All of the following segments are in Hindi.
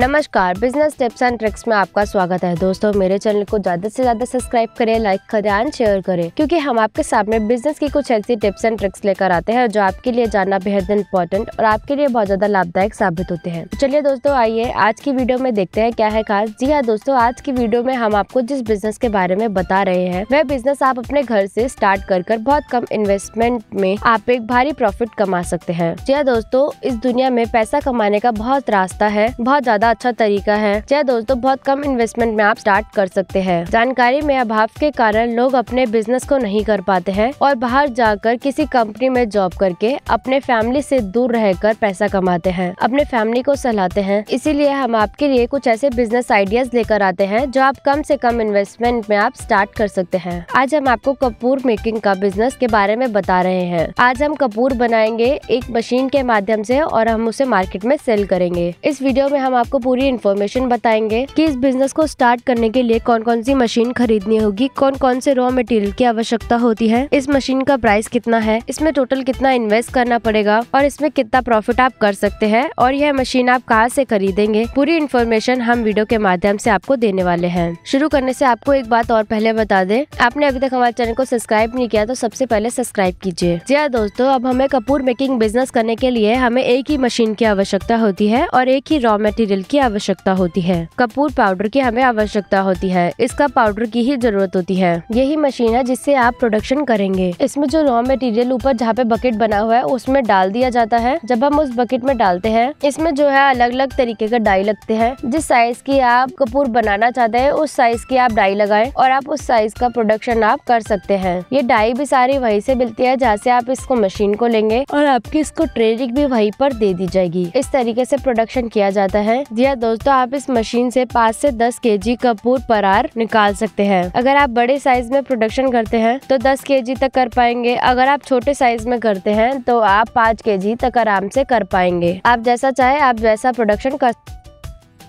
नमस्कार, बिजनेस टिप्स एंड ट्रिक्स में आपका स्वागत है। दोस्तों, मेरे चैनल को ज्यादा से ज्यादा सब्सक्राइब करें, लाइक करें एंड शेयर करें, क्योंकि हम आपके सामने बिजनेस की कुछ ऐसी टिप्स एंड ट्रिक्स लेकर आते हैं जो आपके लिए जानना बेहद इंपॉर्टेंट और आपके लिए बहुत ज्यादा लाभदायक साबित होते हैं। चलिए दोस्तों, आइए आज की वीडियो में देखते हैं क्या है खास। जी हाँ दोस्तों, आज की वीडियो में हम आपको जिस बिजनेस के बारे में बता रहे हैं वह बिजनेस आप अपने घर से स्टार्ट कर बहुत कम इन्वेस्टमेंट में आप एक भारी प्रॉफिट कमा सकते हैं। जी हाँ दोस्तों, इस दुनिया में पैसा कमाने का बहुत रास्ता है, बहुत ज्यादा अच्छा तरीका है। चाहे दोस्तों, बहुत कम इन्वेस्टमेंट में आप स्टार्ट कर सकते हैं। जानकारी में अभाव के कारण लोग अपने बिजनेस को नहीं कर पाते हैं और बाहर जाकर किसी कंपनी में जॉब करके अपने फैमिली से दूर रहकर पैसा कमाते हैं, अपने फैमिली को सहलाते हैं। इसीलिए हम आपके लिए कुछ ऐसे बिजनेस आइडियाज लेकर आते हैं जो आप कम से कम इन्वेस्टमेंट में आप स्टार्ट कर सकते हैं। आज हम आपको कपूर मेकिंग का बिजनेस के बारे में बता रहे हैं। आज हम कपूर बनाएंगे एक मशीन के माध्यम से और हम उसे मार्केट में सेल करेंगे। इस वीडियो में हम आपको पूरी इन्फॉर्मेशन बताएंगे कि इस बिजनेस को स्टार्ट करने के लिए कौन कौन सी मशीन खरीदनी होगी, कौन कौन से रॉ मटेरियल की आवश्यकता होती है, इस मशीन का प्राइस कितना है, इसमें टोटल कितना इन्वेस्ट करना पड़ेगा और इसमें कितना प्रॉफिट आप कर सकते हैं और यह मशीन आप कहाँ से खरीदेंगे। पूरी इन्फॉर्मेशन हम वीडियो के माध्यम से आपको देने वाले हैं। शुरू करने से आपको एक बात और पहले बता दें, आपने अभी तक हमारे चैनल को सब्सक्राइब नहीं किया तो सबसे पहले सब्सक्राइब कीजिए। जी हाँ दोस्तों, अब हमें कपूर मेकिंग बिजनेस करने के लिए हमें एक ही मशीन की आवश्यकता होती है और एक ही रॉ मटेरियल की आवश्यकता होती है। कपूर पाउडर की हमें आवश्यकता होती है, इसका पाउडर की ही जरूरत होती है। यही मशीन है जिससे आप प्रोडक्शन करेंगे। इसमें जो रॉ मटेरियल ऊपर जहाँ पे बकेट बना हुआ है उसमें डाल दिया जाता है। जब हम उस बकेट में डालते हैं, इसमें जो है अलग अलग तरीके का डाई लगते हैं। जिस साइज की आप कपूर बनाना चाहते हैं उस साइज की आप डाई लगाए और आप उस साइज का प्रोडक्शन आप कर सकते हैं। ये डाई भी सारी वहीं से मिलती है जहाँ से आप इसको मशीन को लेंगे और आपकी इसको ट्रेनिंग भी वहीं पर दे दी जाएगी। इस तरीके से प्रोडक्शन किया जाता है। जी हाँ दोस्तों, आप इस मशीन से 5 से 10 केजी कपूर पर आर निकाल सकते हैं। अगर आप बड़े साइज में प्रोडक्शन करते हैं तो 10 केजी तक कर पाएंगे। अगर आप छोटे साइज में करते हैं तो आप 5 केजी तक आराम से कर पाएंगे। आप जैसा चाहे आप वैसा प्रोडक्शन कर।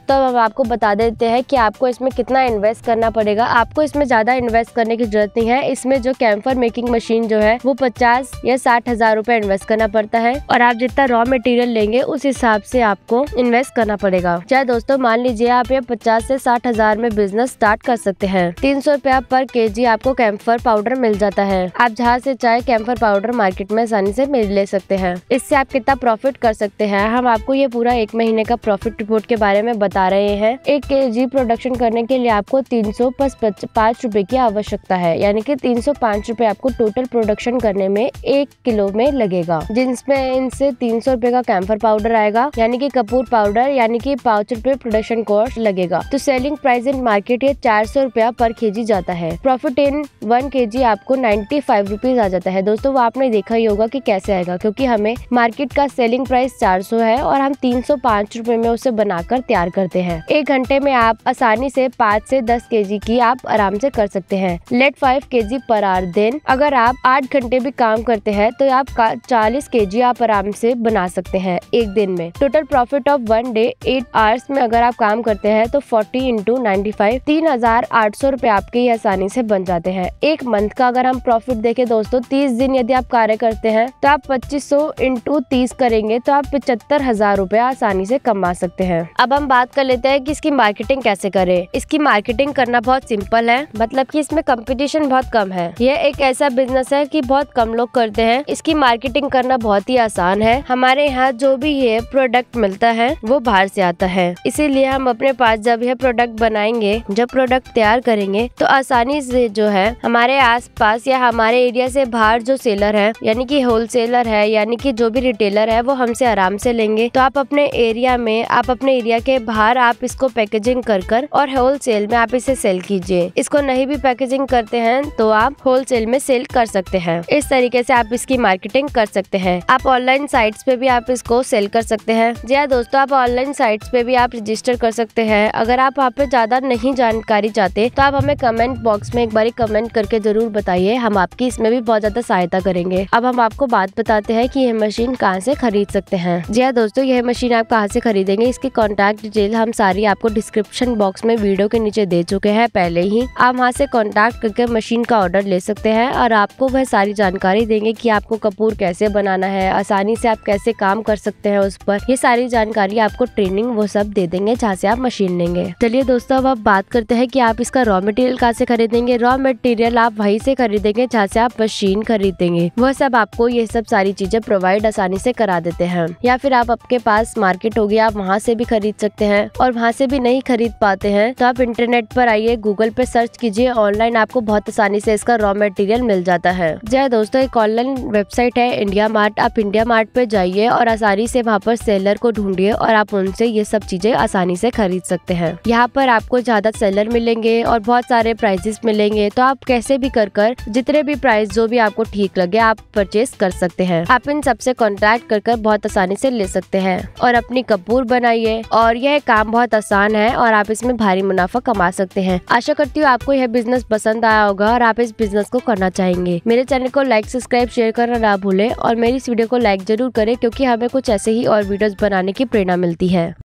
तो हम आपको बता देते हैं कि आपको इसमें कितना इन्वेस्ट करना पड़ेगा। आपको इसमें ज्यादा इन्वेस्ट करने की जरूरत नहीं है। इसमें जो कैम्फर मेकिंग मशीन जो है वो 50 या 60 हजार रूपए इन्वेस्ट करना पड़ता है और आप जितना रॉ मटेरियल लेंगे उस हिसाब से आपको इन्वेस्ट करना पड़ेगा। चाहे दोस्तों, मान लीजिए आप ये 50 से 60 हजार में बिजनेस स्टार्ट कर सकते हैं। 300 रुपया पर केजी आपको कैम्फर पाउडर मिल जाता है। आप जहाँ से चाहे कैम्फर पाउडर मार्केट में आसानी से ले सकते हैं। इससे आप कितना प्रॉफिट कर सकते हैं, हम आपको ये पूरा एक महीने का प्रॉफिट रिपोर्ट के बारे में बता रहे हैं। 1 केजी प्रोडक्शन करने के लिए आपको 305 रुपए की आवश्यकता है, यानी कि 305 रुपए आपको टोटल प्रोडक्शन करने में 1 किलो में लगेगा, जिसमें इनसे 300 रुपए का कैम्फर पाउडर आएगा, यानी कि कपूर पाउडर, यानी कि 5 रुपए प्रोडक्शन कॉस्ट लगेगा। तो सेलिंग प्राइस इन मार्केट ये 400 रुपया पर केजी जाता है। प्रॉफिट इन 1 केजी आपको 95 रुपीज आ जाता है। दोस्तों, वो आपने देखा ही होगा कि कैसे आएगा, क्योंकि हमें मार्केट का सेलिंग प्राइस 400 है और हम 305 रुपए में उसे बनाकर तैयार कर हैं। 1 घंटे में आप आसानी से 5 से 10 केजी की आप आराम से कर सकते हैं। लेट 5 केजी पर आर दिन। अगर आप 8 घंटे भी काम करते हैं तो आप 40 केजी आप आराम से बना सकते हैं एक दिन में। Total profit of 1 day 8 hours में अगर आप काम करते हैं तो 40 × 95 3800 रुपए आपके आसानी से बन जाते हैं। 1 मंथ का अगर हम प्रॉफिट देखें दोस्तों, 30 दिन यदि आप कार्य करते हैं तो आप 2500 × 30 करेंगे तो आप 75,000 रुपए आसानी से कमा सकते हैं। अब हम बात कर लेते हैं कि इसकी मार्केटिंग कैसे करें। इसकी मार्केटिंग करना बहुत सिंपल है, मतलब कि इसमें कंपटीशन बहुत कम है। यह एक ऐसा बिजनेस है कि बहुत कम लोग करते हैं। इसकी मार्केटिंग करना बहुत ही आसान है। हमारे यहाँ जो भी ये प्रोडक्ट मिलता है वो बाहर से आता है, इसीलिए हम अपने पास जब यह प्रोडक्ट बनाएंगे, जब प्रोडक्ट तैयार करेंगे तो आसानी से जो है हमारे आसपास या हमारे एरिया से बाहर जो सेलर है, यानी कि होलसेलर है, यानी कि जो भी रिटेलर है, वो हमसे आराम से लेंगे। तो आप अपने एरिया में, आप अपने एरिया के बाहर आप इसको पैकेजिंग कर और होलसेल में आप इसे सेल कीजिए। इसको नहीं भी पैकेजिंग करते हैं तो आप होलसेल में सेल कर सकते हैं। इस तरीके से आप इसकी मार्केटिंग कर सकते हैं। आप ऑनलाइन साइट्स पे भी आप इसको सेल कर सकते हैं। जी हाँ दोस्तों, आप ऑनलाइन साइट्स पे भी आप रजिस्टर कर सकते हैं। अगर आप वहाँ पे ज्यादा नहीं जानकारी चाहते तो आप हमें कमेंट बॉक्स में एक बार कमेंट करके जरूर बताइए, हम आपकी इसमें भी बहुत ज्यादा सहायता करेंगे। अब हम आपको बात बताते हैं की यह मशीन कहाँ से खरीद सकते हैं। जी हाँ दोस्तों, यह मशीन आप कहाँ से खरीदेंगे, इसकी कॉन्टेक्ट डिटेल डिटेल हम सारी आपको डिस्क्रिप्शन बॉक्स में वीडियो के नीचे दे चुके हैं। पहले ही आप वहाँ से कॉन्टैक्ट करके मशीन का ऑर्डर ले सकते हैं और आपको वह सारी जानकारी देंगे कि आपको कपूर कैसे बनाना है, आसानी से आप कैसे काम कर सकते हैं उस पर। ये सारी जानकारी आपको ट्रेनिंग वो सब दे देंगे जहाँ से आप मशीन लेंगे। चलिए दोस्तों, अब आप बात करते हैं कि आप इसका रॉ मटेरियल कहाँ से खरीदेंगे। रॉ मटेरियल आप वहीं से खरीदेंगे जहाँ से आप मशीन खरीदेंगे। वह सब आपको ये सब सारी चीजें प्रोवाइड आसानी से करा देते हैं। या फिर आप आपके पास मार्केट होगी, आप वहाँ से भी खरीद सकते हैं। और वहाँ से भी नहीं खरीद पाते हैं तो आप इंटरनेट पर आइए, गूगल पे सर्च कीजिए, ऑनलाइन आपको बहुत आसानी से इसका रॉ मटेरियल मिल जाता है। जय दोस्तों, एक ऑनलाइन वेबसाइट है इंडिया मार्ट। आप इंडिया मार्ट पे जाइए और आसानी से वहाँ पर सेलर को ढूंढिए और आप उनसे ये सब चीजें आसानी से खरीद सकते हैं। यहाँ पर आपको ज्यादा सेलर मिलेंगे और बहुत सारे प्राइजेस मिलेंगे, तो आप कैसे भी कर जितने भी प्राइस जो भी आपको ठीक लगे आप परचेज कर सकते हैं। आप इन सबसे कॉन्टैक्ट कर बहुत आसानी से ले सकते हैं और अपनी कपूर बनाइए। और यह काम बहुत आसान है और आप इसमें भारी मुनाफा कमा सकते हैं। आशा करती हूँ आपको यह बिजनेस पसंद आया होगा और आप इस बिजनेस को करना चाहेंगे। मेरे चैनल को लाइक, सब्सक्राइब, शेयर करना ना भूले और मेरी इस वीडियो को लाइक जरूर करें, क्योंकि हमें कुछ ऐसे ही और वीडियोस बनाने की प्रेरणा मिलती है।